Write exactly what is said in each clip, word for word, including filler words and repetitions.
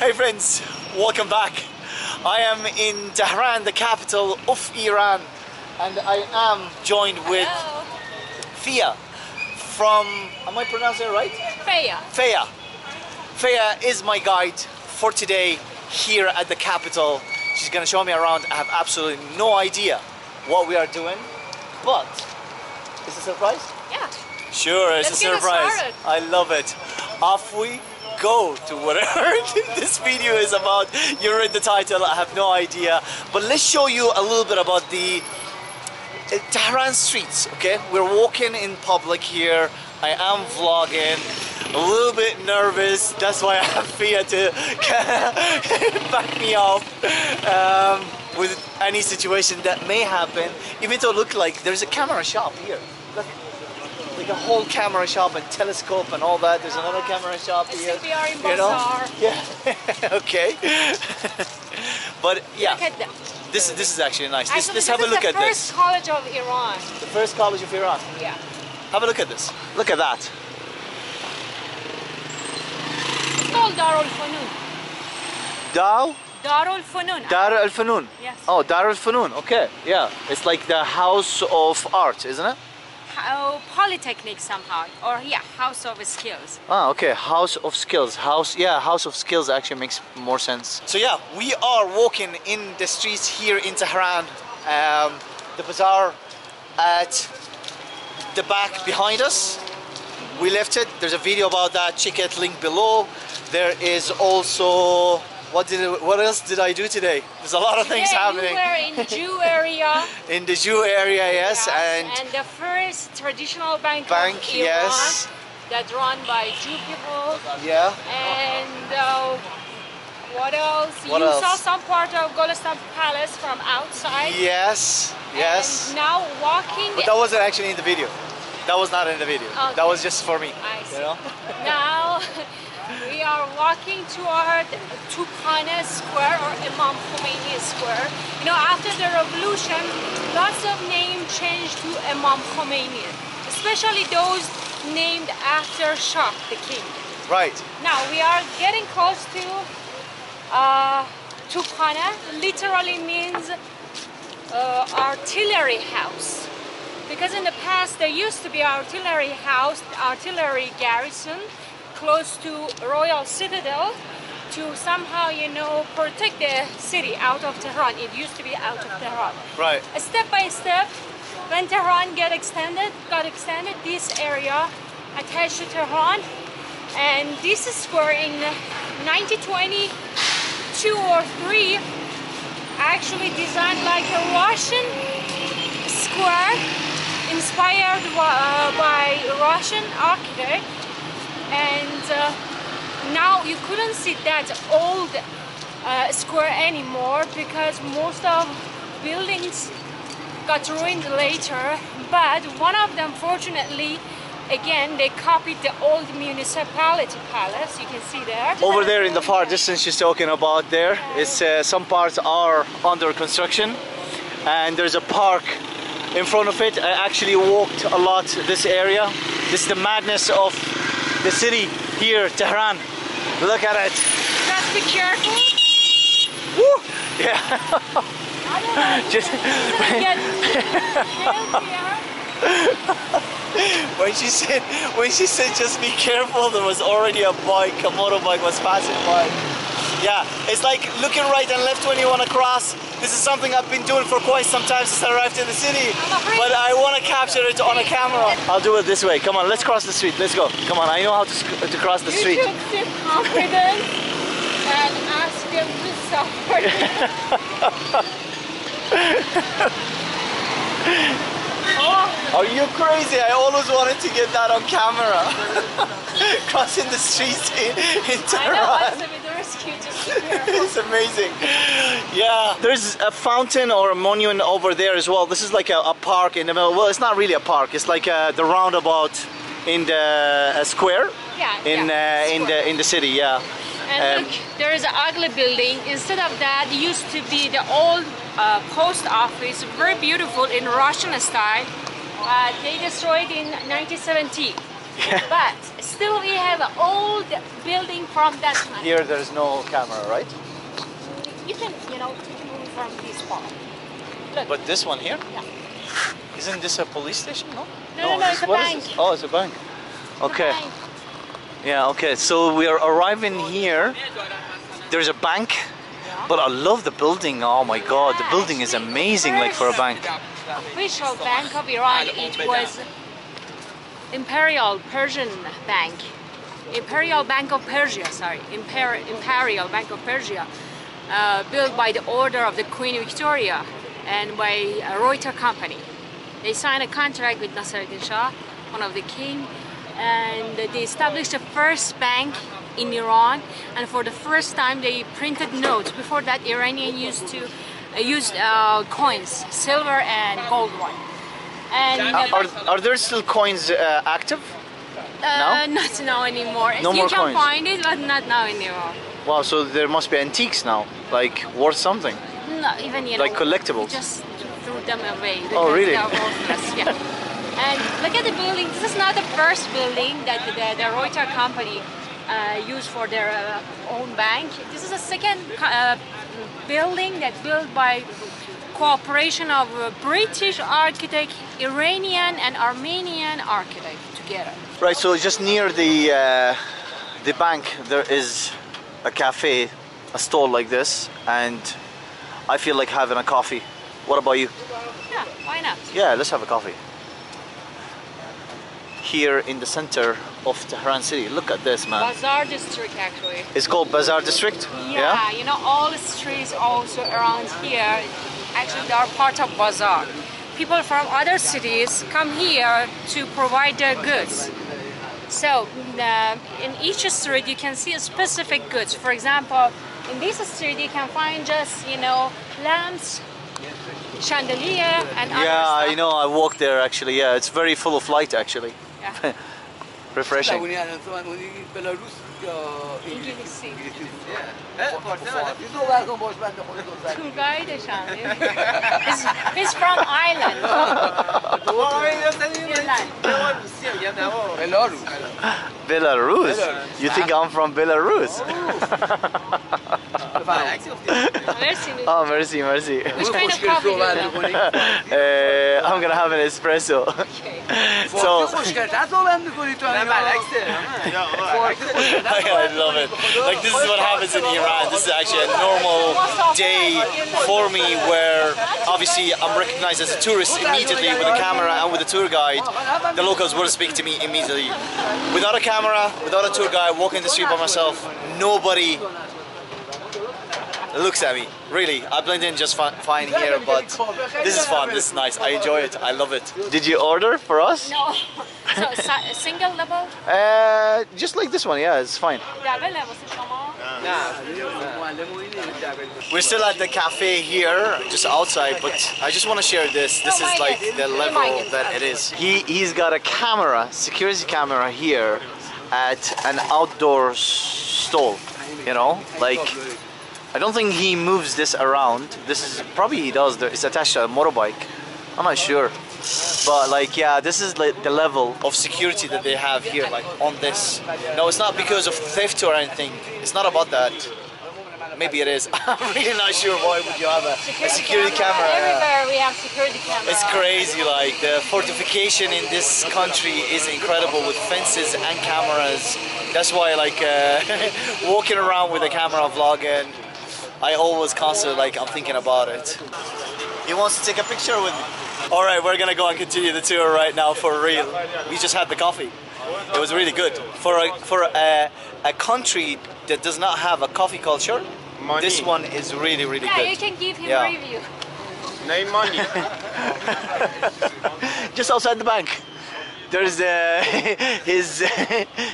Hey friends, welcome back. I am in Tehran, the capital of Iran, and I am joined with Hello. Fia from, am I pronouncing it right? Fia. Fia. Fia is my guide for today here at the capital. She's gonna show me around. I have absolutely no idea what we are doing, but it's a surprise? Yeah. Sure, it's Let's a surprise. I love it. Off we go to whatever this video is about. You read the title, I have no idea. But let's show you a little bit about the uh, Tehran streets, okay? We're walking in public here. I am vlogging, a little bit nervous. That's why I have Fia to back me up um, with any situation that may happen. Even though it looked like there's a camera shop here. That's like a whole camera shop and telescope and all that. There's another camera shop it's here. C P R in you know? Yeah. Okay. But yeah. Look at that. This is this is actually nice. Let's this, this have is a look at this. The first college of Iran. The first college of Iran. Yeah. Have a look at this. Look at that. It's called Dar al Funun. Dar? Dar al Funun. Dar al Funun. Yes. Oh, Dar al Funun. Okay. Yeah. It's like the house of art, isn't it? Uh, polytechnic somehow, or yeah, house of skills. Ah, okay, house of skills, house, yeah, house of skills actually makes more sense. So yeah, we are walking in the streets here in Tehran, um, the bazaar at the back behind us. We left it, there's a video about that, check it, link below. There is also, what did it, what else did I do today? There's a lot of things yeah, happening. We were in Jew area. In the Jew area, yes, yes. And, and the first traditional bank, bank of Iran, yes, that's run by Jew people. Yeah. And uh, what else? What you else? saw some part of Golestan Palace from outside. Yes, yes. And now walking. But that wasn't actually in the video. That was not in the video. Okay. That was just for me. I see. You know? Now. We are walking toward Tukhaneh Square or Imam Khomeini Square. You know, after the revolution, lots of names changed to Imam Khomeini, especially those named after Shah, the king. Right. Now, we are getting close to uh, Tukhaneh, literally means uh, artillery house. Because in the past, there used to be artillery house, artillery garrison, close to Royal Citadel to somehow, you know, protect the city out of Tehran. It used to be out of Tehran. Right. Step by step, when Tehran get extended, got extended, this area attached to Tehran. And this square in nineteen twenty-two or three actually designed like a Russian square inspired uh, by Russian architect. And uh, now you couldn't see that old uh, square anymore because most of buildings got ruined later, but one of them, fortunately, again, they copied the old municipality palace. You can see there. Over there in the far distance she's talking about there, it's, uh, some parts are under construction and there's a park in front of it. I actually walked a lot this area. This is the madness of the city here, Tehran. Look at it. Just be careful. Woo! Yeah. Just when she said, when she said, just be careful. There was already a bike, a motorbike was passing by. Yeah, it's like looking right and left when you want to cross. This is something I've been doing for quite some time since I arrived in the city. But I want to capture it on a camera. I'll do it this way. Come on, let's cross the street. Let's go. Come on, I know how to, to cross the you street. You should feel confident and ask them to stop for you. Are you crazy? I always wanted to get that on camera. Crossing the streets in, in Tehran. I know, it's amazing. Yeah, there's a fountain or a monument over there as well. This is like a, a park in the middle. Well, it's not really a park. It's like a, the roundabout in the uh, square. Yeah. In yeah, uh, square. in the in the city. Yeah. And um, look, there is an ugly building. Instead of that, it used to be the old uh, post office, very beautiful in Russian style. Uh, they destroyed in nineteen seventy. Yeah. But still we have an old building from that time. Here there is no camera, right? You can, you know, move from this part. Look. But this one here? Yeah. Isn't this a police station? No? No, no, no, no, it's a bank. Oh, it's a bank. Okay. It's a bank. Yeah, okay. So we are arriving here. There's a bank. Yeah. But I love the building. Oh my God, yeah, the building is amazing, like for a bank. Official bank of Iran, it was Imperial Persian Bank. Imperial Bank of Persia, sorry. Imper Imperial Bank of Persia. Uh, built by the order of the Queen Victoria and by a Reuter company. They signed a contract with Nasreddin Shah, one of the king, and they established the first bank in Iran, and for the first time they printed notes. Before that, Iranian used to uh, use uh, coins, silver and gold one. And uh, are, are there still coins uh, active? Uh, no? Not now anymore. No you more can coins. Find it, but not now anymore. Wow, so there must be antiques now, like worth something. No, even you know, like collectibles. Just threw them away. Oh, really? Yeah. And look at the building. This is not the first building that the, the Reuter company uh, used for their uh, own bank. This is a second uh, building that built by cooperation of British architect, Iranian and Armenian architect together. Right. So just near the uh, the bank, there is a cafe, a stall like this, and I feel like having a coffee. What about you? Yeah, why not? Yeah, let's have a coffee. Here in the center of Tehran city. Look at this, man. Bazaar district, actually. It's called Bazaar district? Yeah, yeah? You know, all the streets also around here, actually they are part of Bazaar. People from other cities come here to provide their goods. So, uh, in each street you can see specific goods. For example, in this street you can find just, you know, lamps, chandelier, and yeah, other stuff. Yeah, you know, I walked there actually. Yeah, it's very full of light actually. Yeah. Refreshing. he's, he's from Ireland. Belarus. Belarus? You think I'm from Belarus? Oh, merci, merci. Which kind of coffee do you have? uh, I'm gonna have an espresso. Okay. So, I love it. Like, this is what happens in Iran. This is actually a normal day for me, where obviously I'm recognized as a tourist immediately with a camera and with a tour guide. The locals will speak to me immediately. Without a camera, without a tour guide, walking the street by myself, nobody looks at me. Really, I blend in just fine here, but this is fun, this is nice, I enjoy it, I love it. Did you order for us? No. So, a single level? Uh, just like this one, yeah, it's fine. We're still at the cafe here, just outside, but I just want to share this. This is like the level that it is. He, he's got a camera, security camera here at an outdoor stall, you know, like, I don't think he moves this around. This is probably he does. It's attached to a motorbike. I'm not sure, but like yeah, this is like the level of security that they have here, like on this. No, it's not because of theft or anything. It's not about that. Maybe it is. I'm really not sure. Why would you have a security, a security camera? camera? Everywhere we have security cameras. It's crazy. Like, the fortification in this country is incredible with fences and cameras. That's why, like, uh, walking around with a camera vlogging, I always constantly, like, I'm thinking about it. He wants to take a picture with me. All right, we're gonna go and continue the tour right now for real. We just had the coffee. It was really good for a for a, a country that does not have a coffee culture. Money. This one is really, really yeah, good. Yeah, you can give him yeah. a review. Name money. Just outside the bank. There's uh, his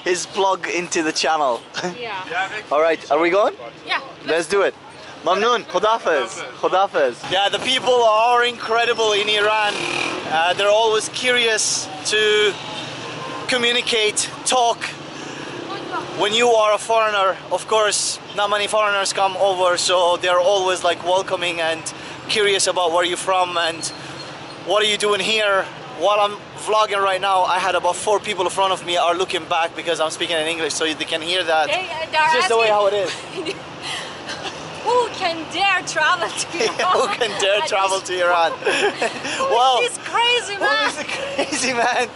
his plug into the channel. Yeah. All right, are we going? Yeah. Let's do it. Mamnoon, Khudafiz, Khudafiz. Yeah, the people are incredible in Iran. Uh, they're always curious to communicate, talk. When you are a foreigner, of course, not many foreigners come over, so they're always like welcoming and curious about where you're from and what are you doing here. while I'm vlogging right now, I had about four people in front of me are looking back because I'm speaking in English, so they can hear that. They, uh, it's just the way how it is. Who can dare travel to Iran? Who can dare travel to Iran? Well, this crazy man. Who is the crazy man?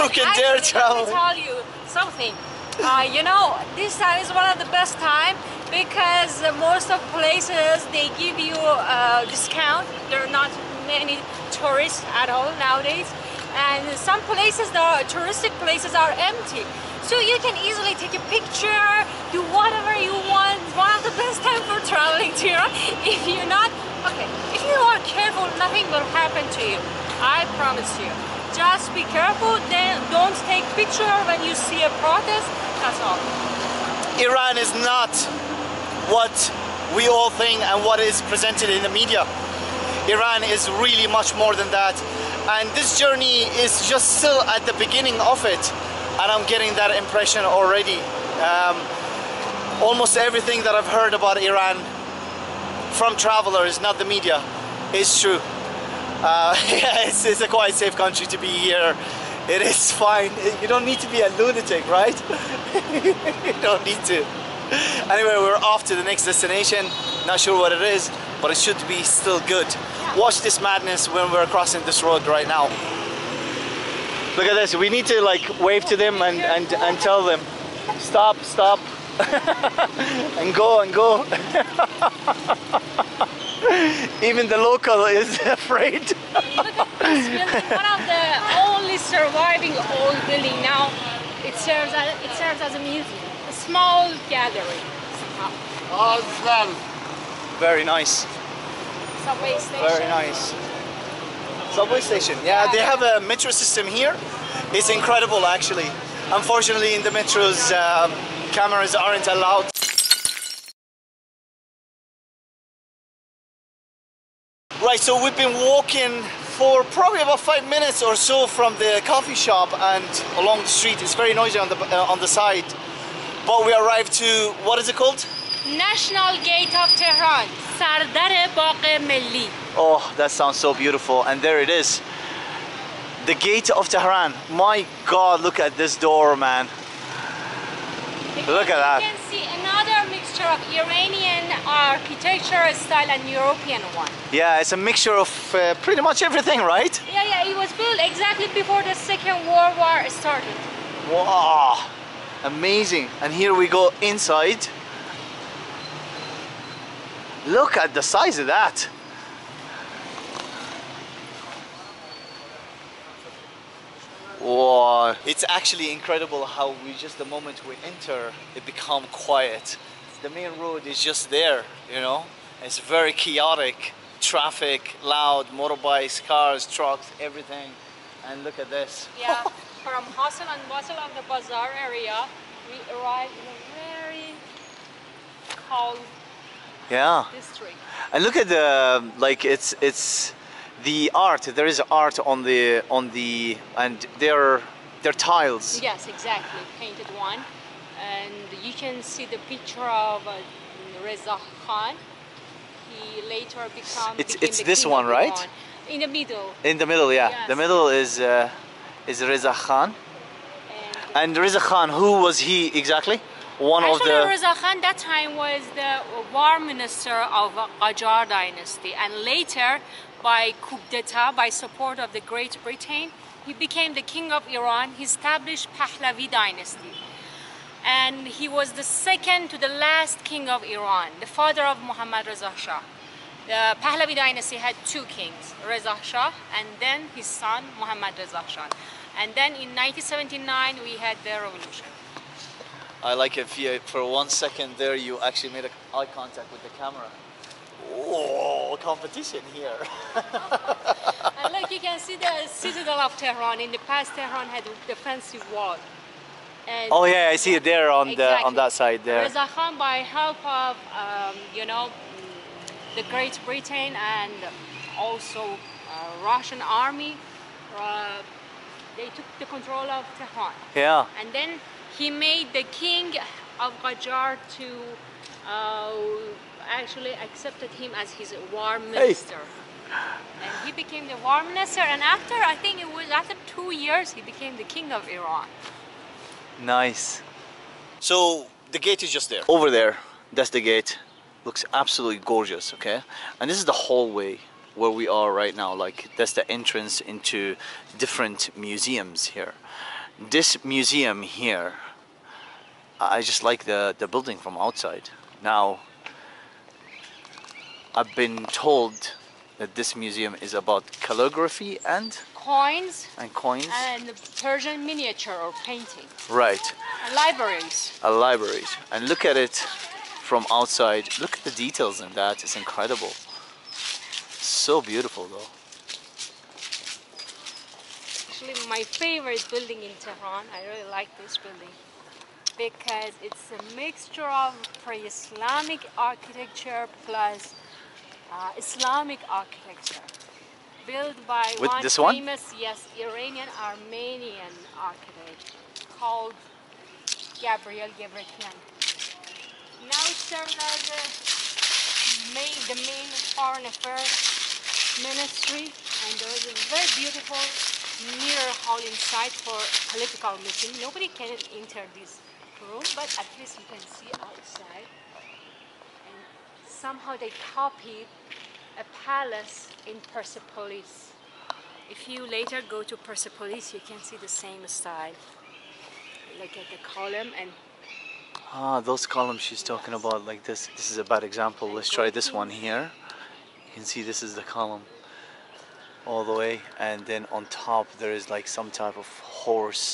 Who can I dare travel? Let me tell you something. Uh, you know, this time is one of the best time because most of places they give you a discount. There are not many tourists at all nowadays, and some places, the touristic places, are empty. So you can easily take a picture, do whatever you want. One of the best time for traveling to Iran. If you're not, okay, if you are careful, nothing will happen to you. I promise you. Just be careful, then don't take picture when you see a protest, that's all. Iran is not what we all think and what is presented in the media. Iran is really much more than that, and this journey is just still at the beginning of it, and I'm getting that impression already. Um, almost everything that I've heard about Iran from travelers, not the media, is true. Uh, yeah, it's, it's a quite safe country to be here. It is fine. You don't need to be a lunatic, right? You don't need to. Anyway, we're off to the next destination. Not sure what it is, but it should be still good. Watch this madness when we're crossing this road right now. Look at this. We need to like wave to them and, and, and tell them, stop, stop, and go, and go. Even the local is afraid. Look at this building, one of the only surviving old building now. It serves as, it serves as a museum, a small gathering. All done. Very nice. Subway station. Very nice. Subway station. Yeah, yeah, they have a metro system here. It's incredible, actually. Unfortunately, in the metros, um, cameras aren't allowed. Right, so we've been walking for probably about five minutes or so from the coffee shop and along the street. It's very noisy on the uh, on the side, but we arrived to, what is it called? National Gate of Tehran, Sardar Bagh Meli. Oh, that sounds so beautiful, and there it is, the Gate of Tehran. My God, look at this door, man. Because look at that. You can see another mixture of Iranian architecture style and European one. Yeah, it's a mixture of uh, pretty much everything, right? Yeah, yeah, it was built exactly before the Second World War started. Wow, amazing. And here we go inside. Look at the size of that. Wow. It's actually incredible how we just the moment we enter, it become quiet. The main road is just there, you know. It's very chaotic, traffic, loud, motorbikes, cars, trucks, everything. And look at this. Yeah, from hustle and bustle of the bazaar area, we arrive in a very calm yeah. district. And look at the, like it's, it's, the art, there is art on the on the and they're they're tiles. Yes, exactly, painted one, and you can see the picture of uh, Reza Khan. He later become. It's it's this one, right? Iran. In the middle. In the middle, yeah. Yes. The middle is uh, is Reza Khan, and, and Reza Khan, who was he exactly? One Actually, of the Reza Khan that time was the war minister of Qajar dynasty, and later, by coup d'etat, by support of the Great Britain, he became the king of Iran. He established Pahlavi dynasty, and he was the second to the last king of Iran, the father of Muhammad Reza Shah. The Pahlavi dynasty had two kings, Reza Shah and then his son Muhammad Reza Shah. And then in nineteen seventy-nine we had the revolution. I like it, Fia. For one second there you actually made eye contact with the camera. Oh, competition here. And look, you can see the citadel of Tehran. In the past, Tehran had a defensive wall. And oh yeah, I see it there on exactly. the on that side there. Reza Khan, by help of um, you know the Great Britain and also uh, Russian army, uh, they took the control of Tehran. Yeah. And then he made the king of Qajar to. Uh, actually accepted him as his war minister. Hey. And he became the war minister, and after, I think it was after two years, he became the king of Iran. Nice. So the gate is just there? Over there, that's the gate. Looks absolutely gorgeous, okay? And this is the hallway where we are right now. Like, that's the entrance into different museums here. This museum here, I just like the, the building from outside. Now, I've been told that this museum is about calligraphy and coins and coins and Persian miniature or painting. Right. And libraries. A libraries. And look at it from outside. Look at the details in that. It's incredible. So beautiful, though. Actually, my favorite building in Tehran. I really like this building because it's a mixture of pre-Islamic architecture plus Uh, Islamic architecture, built by With one this famous, one? yes, Iranian-Armenian architect called Gabriel Gabrielian. Now it serves as the main, the main foreign affairs ministry, and there is a very beautiful mirror hall inside for political meeting. Nobody can enter this room, but at least you can see outside. Somehow they copied a palace in Persepolis. If you later go to Persepolis, you can see the same style. Look at the column and... Ah, those columns she's talking yes. about like this. This is a bad example. Let's try this one here. You can see this is the column all the way. And then on top, there is like some type of horse.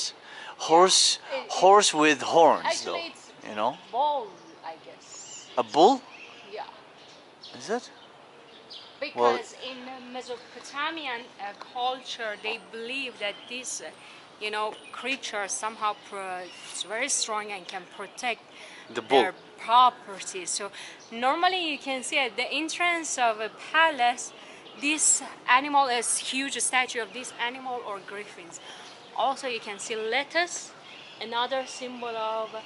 Horse, it, horse it, with horns actually though. It's you know? A bull, I guess. A bull? Is it? Because well, in Mesopotamian uh, culture, they believe that these, uh, you know, creatures somehow is very strong and can protect the their property. So normally you can see at the entrance of a palace, this animal is huge, a statue of this animal or griffins. Also, you can see lotus, another symbol of uh,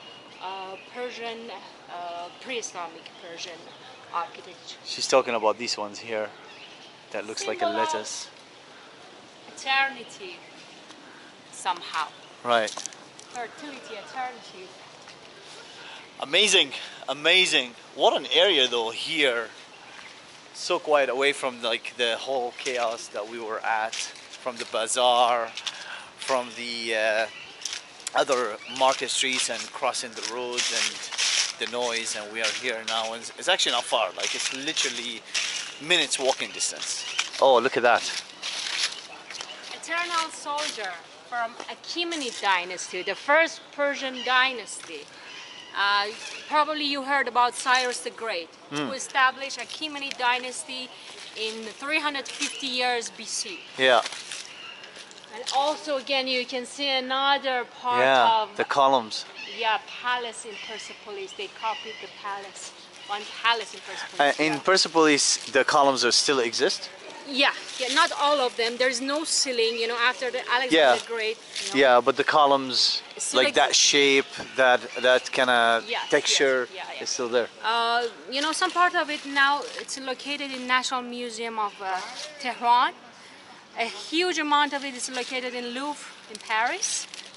Persian, uh, pre-Islamic Persian. Architecture. She's talking about these ones here that looks Symbol like a lettuce. Eternity somehow. Right. Fertility, eternity. Amazing, amazing. What an area though here. So quiet away from like the whole chaos that we were at, from the bazaar, from the uh, other market streets and crossing the roads and the noise, and we are here now, and it's actually not far, like it's literally minutes walking distance. Oh, look at that. Eternal soldier from Achaemenid dynasty, the first Persian dynasty. Uh, probably you heard about Cyrus the Great, mm. who established Achaemenid dynasty in three hundred fifty years B C. Yeah. And also again you can see another part yeah, of the columns. Yeah, palace in Persepolis. They copied the palace. One palace in Persepolis. Uh, in yeah. Persepolis, the columns are still exist? Yeah, yeah, not all of them. There's no ceiling, you know, after the Alexander yeah. the Great. You know, yeah, but the columns, like exist. that shape, that that kind of yes, texture yes, yeah, yeah. is still there. Uh, you know, some part of it now, it's located in National Museum of uh, Tehran. A huge amount of it is located in Louvre in Paris.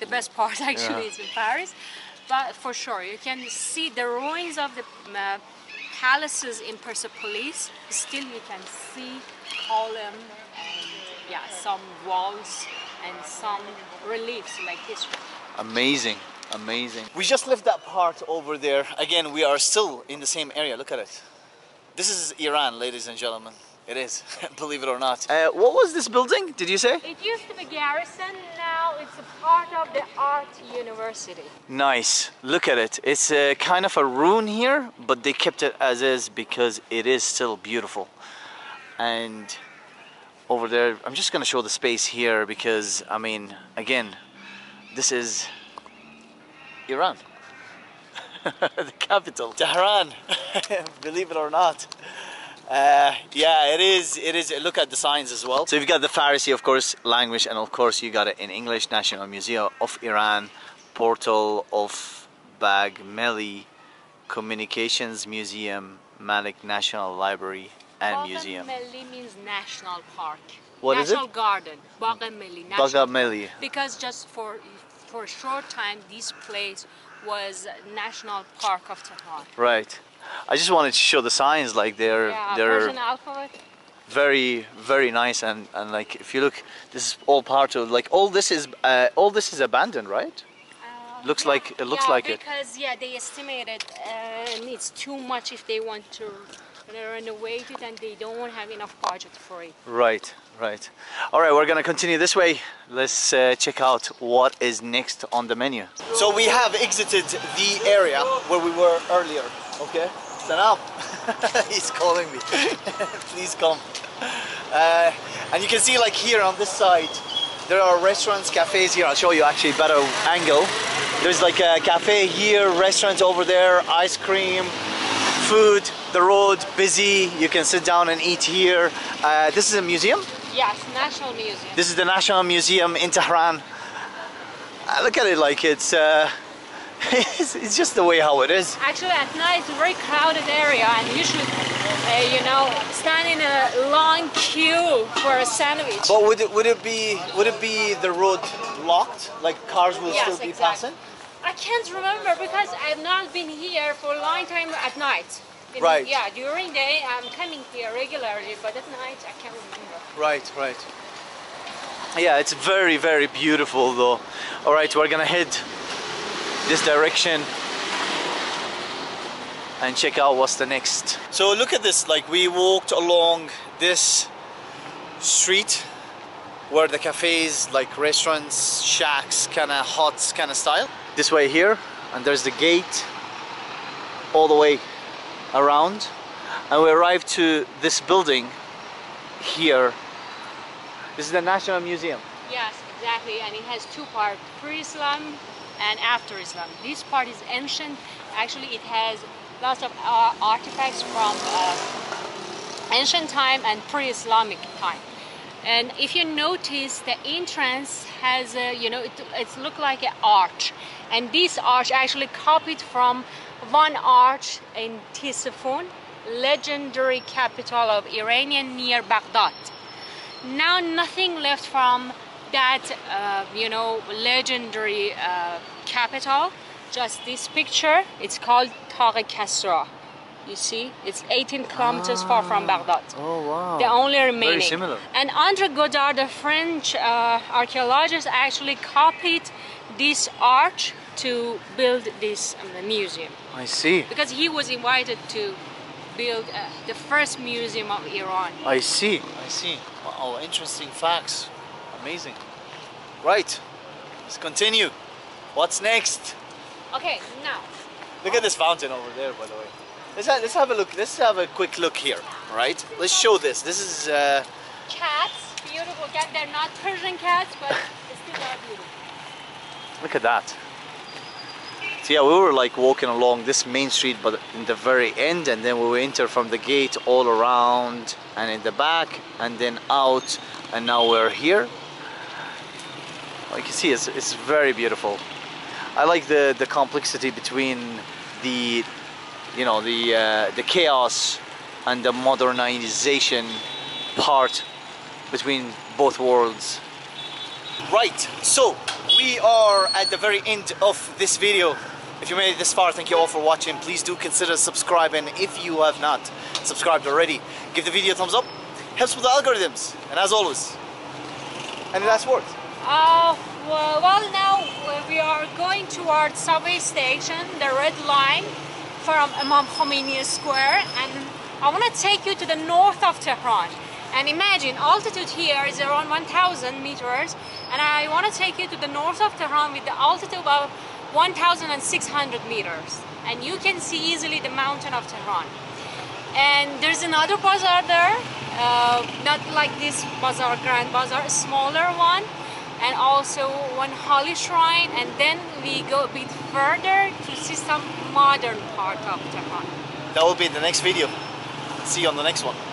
The best part actually yeah. is in Paris, but for sure you can see the ruins of the uh, palaces in Persepolis. Still you can see column and yeah, some walls and some reliefs like this one. Amazing, amazing. We just left that part over there. Again, we are still in the same area. Look at it. This is Iran, ladies and gentlemen. It is, believe it or not. Uh, what was this building, did you say? It used to be garrison, now it's a part of the art university. Nice, look at it. It's a kind of a ruin here, but they kept it as is because it is still beautiful. And over there, I'm just gonna show the space here because, I mean, again, this is Iran. The capital, Tehran, believe it or not. Uh, yeah, it is, it is, look at the signs as well. So you've got the Farsi, of course, language, and of course you got it in English, National Museum of Iran, Portal of Bagh Meli, Communications Museum, Malik National Library, and museum. Bagh Meli means national park. What national is it? Garden. Bagh Meli. Bagh Meli. Because just for for a short time, this place was national park of Tehran. Right. I just wanted to show the signs, like they're yeah, they're Persian alphabet. Very, very nice, and and like if you look, this is all part of like all this is uh, all this is abandoned, right? Looks yeah, like it looks yeah, like because, it. Because yeah, they estimated uh, it's too much if they want to renovate it, and they don't have enough budget for it. Right, right. All right, we're gonna continue this way. Let's uh, check out what is next on the menu. So we have exited the area where we were earlier. Okay, stand up. He's calling me. Please come. Uh, and you can see like here on this side, there are restaurants, cafes here. I'll show you actually a better angle. There's like a cafe here, restaurants over there, ice cream, food, the road, busy. You can sit down and eat here. Uh, this is a museum? Yes, National Museum. This is the National Museum in Tehran. I look at it like it's, uh, it's, it's just the way how it is. Actually, at night it's a very crowded area, and you should, uh, you know, stand in a long queue for a sandwich. But would it would it be would it be the road locked? Like cars will yes, still be exactly. passing? I can't remember because I've not been here for a long time at night. In, right. Yeah, during the day I'm coming here regularly, but at night I can't remember. Right, right. Yeah, it's very, very beautiful though. All right, we're gonna head this direction and check out what's the next. So look at this, like we walked along this street where the cafes, like restaurants, shacks, kind of huts kind of style. This way here, and there's the gate all the way around, and we arrived to this building here. This is the National Museum. Yes, exactly, and it has two parts, pre-Islam and after Islam. This part is ancient, actually it has lots of uh, artifacts from uh, ancient time and pre-Islamic time. And if you notice, the entrance has, a, you know, it, it's look like an arch. And this arch actually copied from one arch in Ctesiphon, legendary capital of Iranian near Baghdad. Now nothing left from that, uh, you know, legendary uh, capital. Just this picture, it's called Taq Kasra. You see, it's eighteen kilometers ah, far from Baghdad. Oh wow! The only remaining. Very similar. And André Godard, the French uh, archaeologist, actually copied this arch to build this um, museum. I see. Because he was invited to build uh, the first museum of Iran. I see. I see. Wow! Interesting facts. Amazing. Right. Let's continue. What's next? Okay, now. Look at this fountain over there, by the way. Let's have, let's have a look. Let's have a quick look here, right? Let's show this. This is uh... cats, beautiful cats. They're not Persian cats, but it's still are beautiful. Look at that. So yeah, we were like walking along this main street, but in the very end, and then we enter from the gate all around and in the back, and then out, and now we're here. Like you see, it's it's very beautiful. I like the the complexity between the you know the uh, the chaos and the modernization part between both worlds. Right, so we are at the very end of this video. If you made it this far, thank you all for watching. Please do consider subscribing if you have not subscribed already. Give the video a thumbs up, helps with the algorithms, and as always, any last words? Uh, well, now we are going towards subway station, the red line from Imam Khomeini Square, and I want to take you to the north of Tehran. And imagine, altitude here is around one thousand meters, and I want to take you to the north of Tehran with the altitude about one thousand six hundred meters, and you can see easily the mountain of Tehran. And there's another bazaar there, uh, not like this bazaar, grand bazaar, a smaller one, and also one holy shrine, and then we go a bit further to see some modern part of Tehran. That will be the next video. See you on the next one.